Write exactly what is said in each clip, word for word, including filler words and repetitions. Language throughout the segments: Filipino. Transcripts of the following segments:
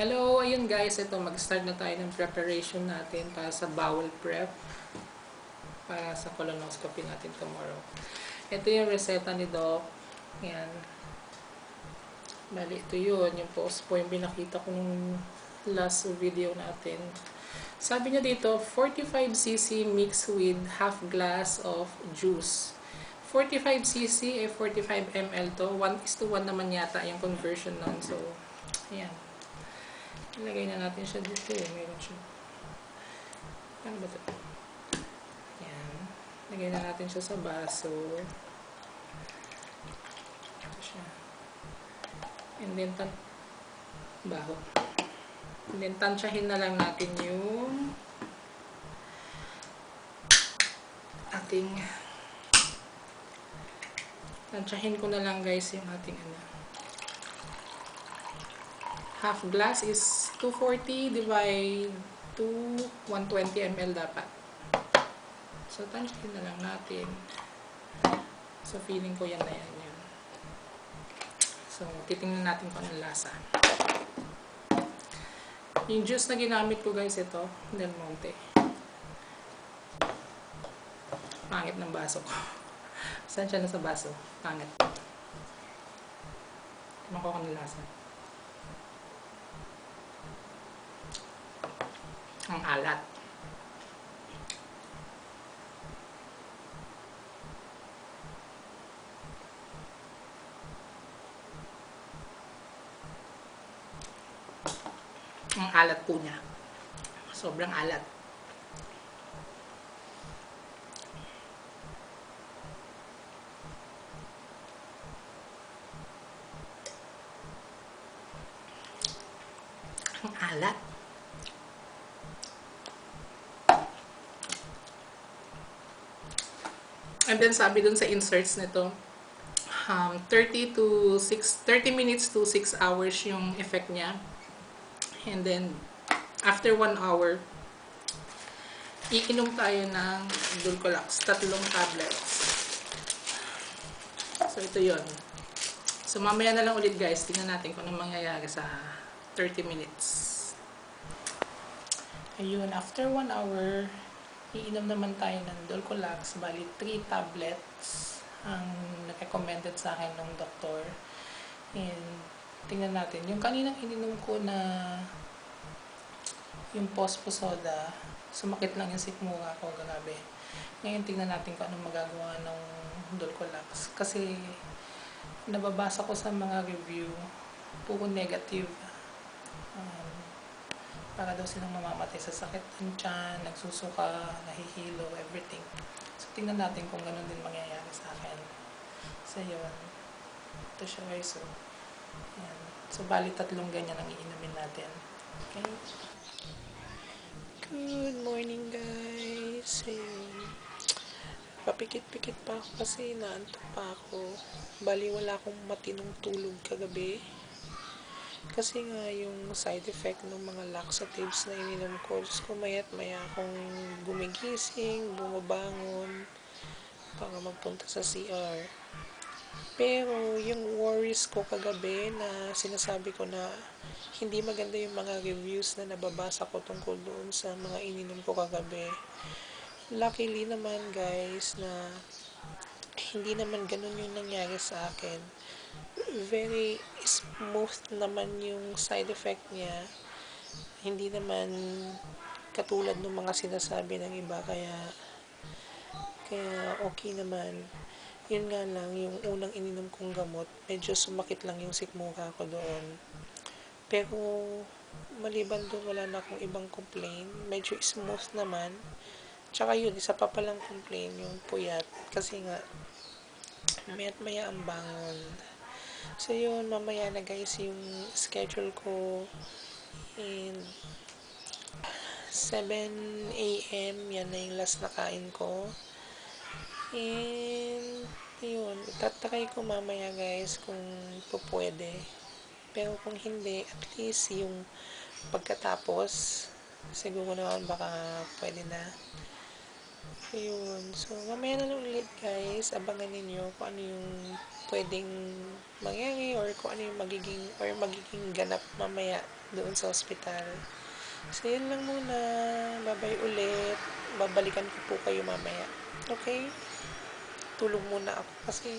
Hello! Ayun guys, ito mag-start na tayo ng preparation natin para sa bowel prep para sa colonoscopy natin tomorrow. Ito yung reseta ni Doc. Ayan. Bali, ito yun. Yung post po yung binakita ko nung last video natin. Sabi niya dito, forty-five C C mixed with half glass of juice. forty-five C C, eh forty-five M L to. one is to one naman yata yung conversion nun. So, ayan. Ilagay na natin siya dito eh. Mayroon siya. Ano ba ito? Ayan. Ilagay na natin siya sa baso. Ito siya. And then, tan baho. And then, tansyahin na lang natin yung ating tansyahin ko na lang guys yung ating ano. Half glass is two forty divided to one twenty M L dapat. So, tansyahin na lang natin. So, feeling ko yan na yan. Yun. So, titingnan natin kung anong lasa. Yung juice na ginamit ko guys, ito, Del Monte. Pangit ng baso ko. Saan siya na sa baso? Pangit. Tignan ko kung anong lasa. Ang alat. Ang alat po niya. Sobrang alat. Ang alat. And then sabi dun sa inserts nito, um, thirty minutes to six hours yung effect niya. And then after one hour, iinom tayo ng Dulcolax, tatlong tablets. So ito yun. So mamaya na lang ulit guys, tingnan natin kung anong mangyayari sa thirty minutes. Ayun, after one hour, iinom naman tayo ng Dulcolax, bali three tablets ang recommended sa akin ng doktor. And tingnan natin, yung kaninang ininom ko na yung posposoda, sumakit lang yung sikmura ko, grabe. Ngayon tingnan natin kung anong magagawa ng Dulcolax. Kasi nababasa ko sa mga review, puro negative. Um, para daw silang mamamatay sa sakit ng tiyan, nagsusuka, nahihilo, everything. So, tingnan natin kung ganun din mangyayari sa akin. So, yun. Ito siya guys. So, yan. So, bali tatlong ganyan ang iinumin natin. Okay? Good morning guys. Ayun. Papikit-pikit pa ako kasi inaantok pa ako. Bali, wala akong matinong tulog kagabi. Kasi nga yung side effect ng mga laxatives na ininom ko, just kumayat maya akong gumigising, bumabangon para magpunta sa C R. Pero yung worries ko kagabi na sinasabi ko na hindi maganda yung mga reviews na nababasa ko tungkol doon sa mga ininom ko kagabi. Luckily naman guys na hindi naman ganun yung nangyari sa akin. Very smooth naman yung side effect niya. Hindi naman katulad ng mga sinasabi ng iba, kaya kaya okay naman. Yun nga lang, yung unang ininom kong gamot, medyo sumakit lang yung sikmura ko doon. Pero maliban doon, wala na akong ibang complaint. Medyo smooth naman. Tsaka yun, isa pa palang complaint yung puyat. Kasi nga, maya't maya ang bangon. So yun, mamaya na guys yung schedule ko. And seven A M yan na yung last na kain ko. And yun, tatakay ko mamaya guys kung pupwede. Pero kung hindi, at least yung pagkatapos, siguro naman baka pwede na. Ayun. So, mamaya na lang ulit, guys. Abangan ninyo kung ano yung pwedeng mangyari or kung ano yung magiging, or magiging ganap mamaya doon sa hospital. So, yun lang muna. Babay ulit. Babalikan ko po kayo mamaya. Okay? Tulog muna ako kasi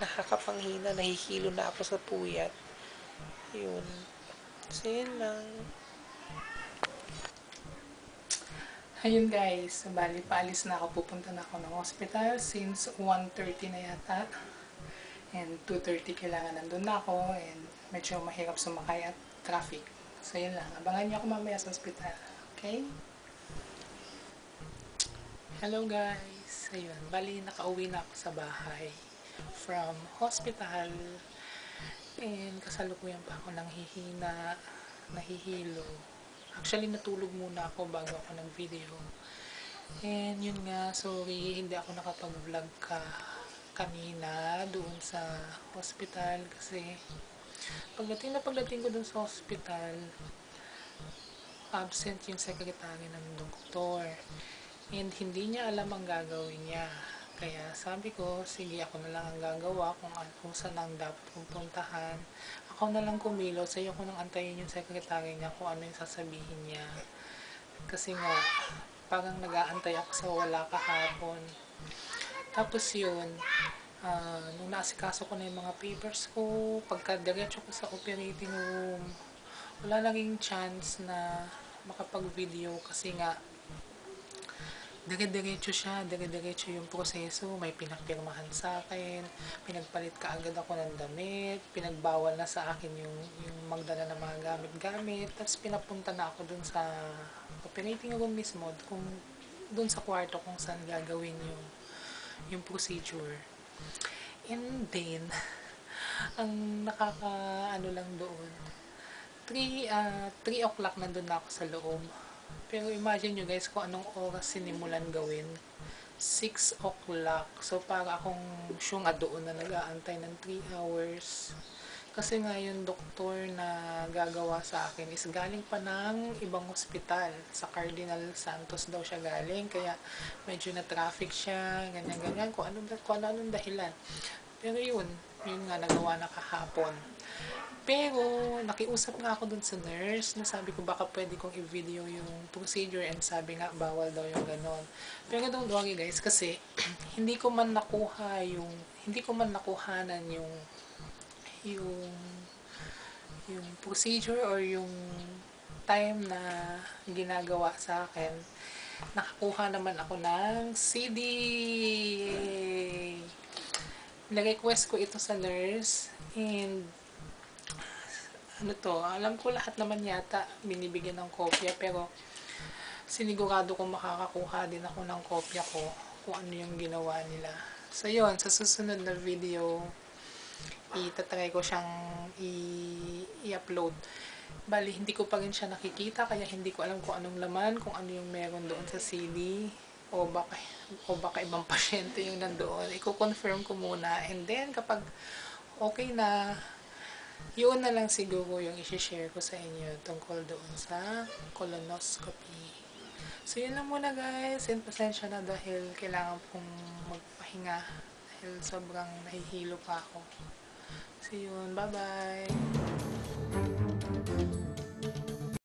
nakakapanghina. Nahihilo na ako sa puyat. Yun. So, yun lang. Ayun guys, bali paalis na ako, pupunta na ako ng hospital since one thirty na yata and two thirty kailangan nandun na ako and medyo mahirap sumakay at traffic. So yun lang, abangan niyo ako mamaya sa hospital, okay? Hello guys, ayun, bali nakauwi na ako sa bahay from hospital and kasalukuyan pa ako ng hihina, nahihilo. Actually, natulog muna ako bago ako nag-video. And yun nga, sorry, hindi ako nakapag-vlog ka kanina doon sa hospital. Kasi pagdating na pagdating ko doon sa hospital, absent yung secretary ng doktor. And hindi niya alam ang gagawin niya. Kaya sabi ko, sige ako na lang ang gagawa kung, kung saan ang dapat pupuntahan. Ako na lang kumilo, sayo ko nang antayin yung secretary niya kung ano yung sasabihin niya. Kasi nga, parang nag-aantay ako sa wala kahapon. Tapos yun, uh, nung naasikaso ko na yung mga papers ko, pagkadiretso ko sa operating room, wala naging chance na makapag-video kasi nga, Dire-diretso siya, dire-diretso yung proseso, may pinapirmahan sa akin, pinagpalit ka agad ako ng damit, pinagbawal na sa akin yung, yung magdala ng mga gamit-gamit, tapos pinapunta na ako dun sa operating room mismo, kung, dun sa kwarto kung saan gagawin yung, yung procedure. And then, ang nakaka-ano lang doon, three o'clock nandun na ako sa loob. Pero imagine nyo guys kung anong oras sinimulan gawin. six o'clock. So para akong syunga doon na nag-aantay ng three hours. Kasi nga yung doktor na gagawa sa akin is galing pa ng ibang hospital. Sa Cardinal Santos daw siya galing. Kaya medyo na traffic siya. Ganyan-ganyan. Kung anong, kung anong dahilan. Pero yun. Yun nga nagawa na kahapon. Pero, nakiusap nga ako dun sa nurse na sabi ko baka pwede kong i-video yung procedure and sabi nga bawal daw yung ganon. Pero don't worry guys kasi hindi ko man nakuha yung, hindi ko man nakuhanan yung yung yung procedure or yung time na ginagawa sa akin. Nakakuha naman ako ng C D. Na-request ko ito sa nurse and ano to, alam ko lahat naman yata binibigyan ng kopya pero sinigurado kong makakakuha din ako ng kopya ko kung ano yung ginawa nila. So yun, sa susunod na video itatry ko siyang i-upload. Bali, hindi ko pa rin siya nakikita kaya hindi ko alam kung anong laman, kung ano yung meron doon sa C D o baka, o baka ibang pasyente yung nandoon. Iko-confirm ko muna and then kapag okay na yun na lang siguro yung i-share ko sa inyo tungkol doon sa colonoscopy. So yun lang muna guys, and pasensya na dahil kailangan pong magpahinga dahil sobrang nahihilo pa ako. So yun, bye bye!